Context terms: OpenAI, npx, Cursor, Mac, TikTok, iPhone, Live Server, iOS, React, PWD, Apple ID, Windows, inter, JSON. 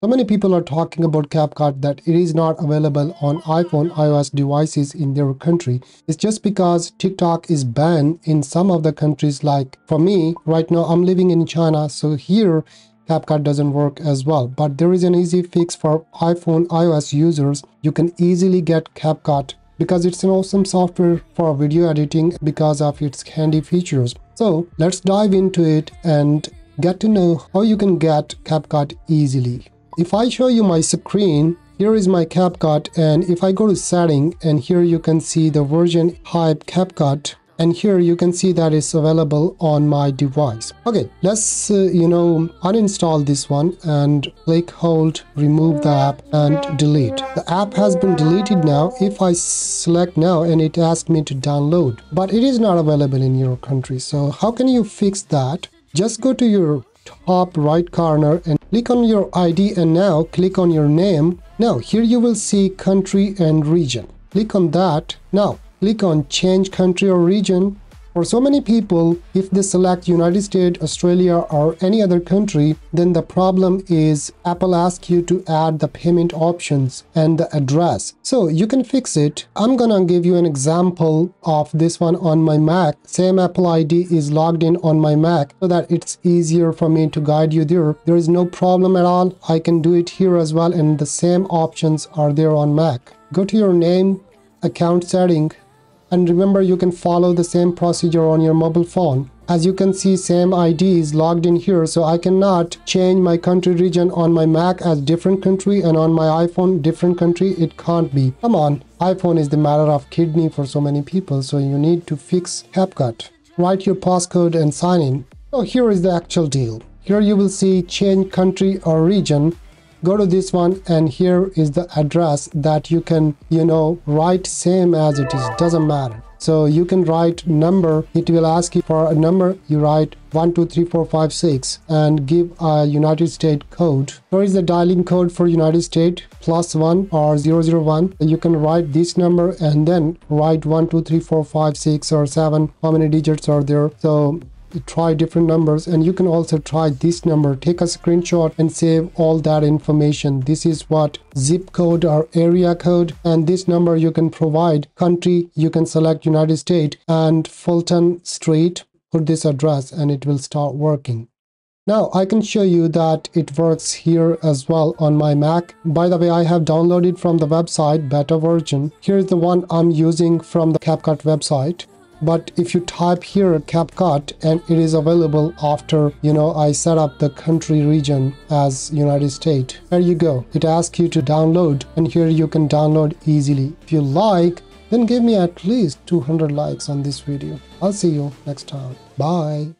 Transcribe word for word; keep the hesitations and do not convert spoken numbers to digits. So many people are talking about CapCut that it is not available on iPhone iOS devices in their country. It's just because TikTok is banned in some of the countries. Like for me, right now I'm living in China, so here CapCut doesn't work as well. But there is an easy fix for iPhone iOS users. You can easily get CapCut because it's an awesome software for video editing because of its handy features. So let's dive into it and get to know how you can get CapCut easily. If I show you my screen, here is my CapCut, and if I go to setting, and here you can see the version hype CapCut, and here you can see that it's available on my device. Okay, let's, uh, you know, uninstall this one and click hold, remove the app and delete. The app has been deleted now. If I select now, and it asked me to download, but it is not available in your country. So how can you fix that? Just go to your top right corner and click on your I D, and now click on your name. Now here you will see country and region. Click on that. Now click on change country or region. For so many people, if they select United States, Australia or any other country, then the problem is Apple asks you to add the payment options and the address. So you can fix it. I'm gonna give you an example of this one on my Mac. Same Apple I D is logged in on my Mac so that it's easier for me to guide you there. There is no problem at all. I can do it here as well, and the same options are there on Mac. Go to your name, account setting, and remember you can follow the same procedure on your mobile phone. As you can see, same I D is logged in here, so I cannot change my country region on my Mac as different country and on my iPhone different country. It can't be. Come on, iPhone is the matter of kidney for so many people, so you need to fix CapCut. Write your passcode and sign in. So here is the actual deal. Here you will see change country or region. Go to this one, and here is the address that you can, you know, write same as it is, doesn't matter. So you can write number, it will ask you for a number, you write one two three four five six and give a United States code. Here is the dialing code for United States, plus one or zero zero one. You can write this number and then write one two three four five six or seven, how many digits are there. So try different numbers, and you can also try this number. Take a screenshot and save all that information. This is what zip code or area code, and this number you can provide. Country, you can select United States and Fulton Street, put this address, and it will start working. Now I can show you that it works here as well on my Mac. By the way, I have downloaded from the website beta version. Here's the one I'm using from the CapCut website. But if you type here CapCut, and it is available after, you know, I set up the country region as United States. There you go. It asks you to download, and here you can download easily. If you like, then give me at least two hundred likes on this video. I'll see you next time. Bye.